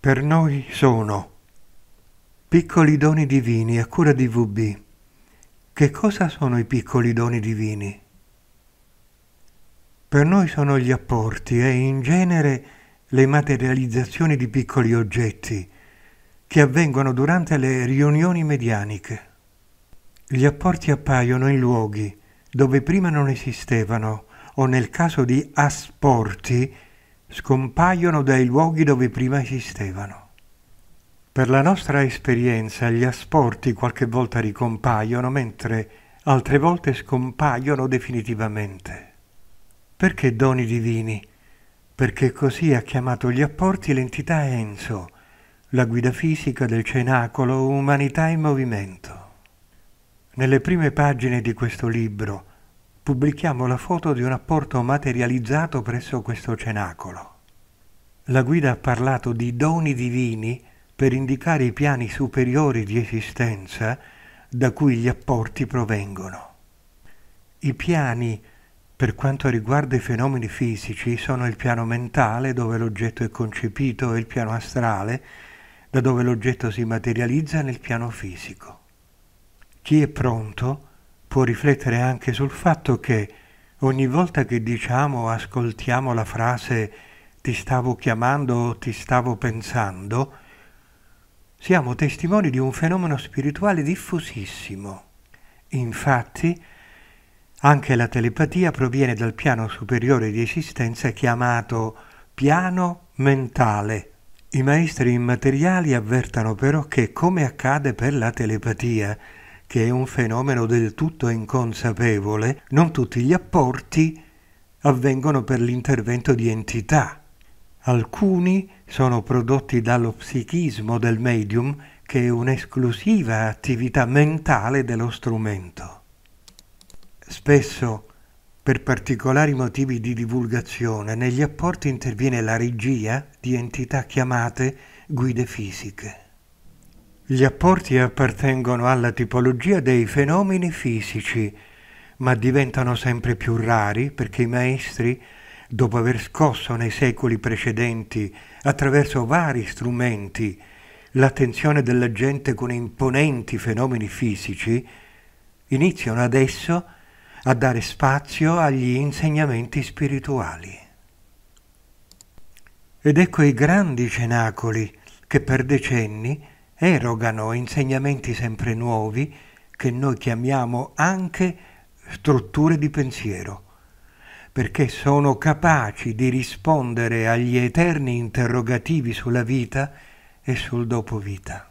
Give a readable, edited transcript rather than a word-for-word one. Per noi sono piccoli doni divini a cura di VB. Che cosa sono i piccoli doni divini? Per noi sono gli apporti e in genere le materializzazioni di piccoli oggetti che avvengono durante le riunioni medianiche. Gli apporti appaiono in luoghi dove prima non esistevano o nel caso di asporti scompaiono dai luoghi dove prima esistevano. Per la nostra esperienza gli asporti qualche volta ricompaiono mentre altre volte scompaiono definitivamente. Perché doni divini? Perché così ha chiamato gli apporti l'entità Enso, la guida fisica del cenacolo Umanità in Movimento. Nelle prime pagine di questo libro pubblichiamo la foto di un apporto materializzato presso questo cenacolo. La guida ha parlato di doni divini per indicare i piani superiori di esistenza da cui gli apporti provengono. I piani, per quanto riguarda i fenomeni fisici, sono il piano mentale, dove l'oggetto è concepito, e il piano astrale, da dove l'oggetto si materializza nel piano fisico. Chi è pronto può riflettere anche sul fatto che ogni volta che diciamo o ascoltiamo la frase «ti stavo chiamando» o «ti stavo pensando», siamo testimoni di un fenomeno spirituale diffusissimo. Infatti, anche la telepatia proviene dal piano superiore di esistenza chiamato piano mentale. I maestri immateriali avvertano però che, come accade per la telepatia, che è un fenomeno del tutto inconsapevole, non tutti gli apporti avvengono per l'intervento di entità. Alcuni sono prodotti dallo psichismo del medium, che è un'esclusiva attività mentale dello strumento. Spesso, per particolari motivi di divulgazione, negli apporti interviene la regia di entità chiamate guide fisiche. Gli apporti appartengono alla tipologia dei fenomeni fisici, ma diventano sempre più rari perché i maestri, dopo aver scosso nei secoli precedenti, attraverso vari strumenti, l'attenzione della gente con imponenti fenomeni fisici, iniziano adesso a dare spazio agli insegnamenti spirituali. Ed ecco i grandi cenacoli che per decenni erogano insegnamenti sempre nuovi che noi chiamiamo anche strutture di pensiero, perché sono capaci di rispondere agli eterni interrogativi sulla vita e sul dopovita.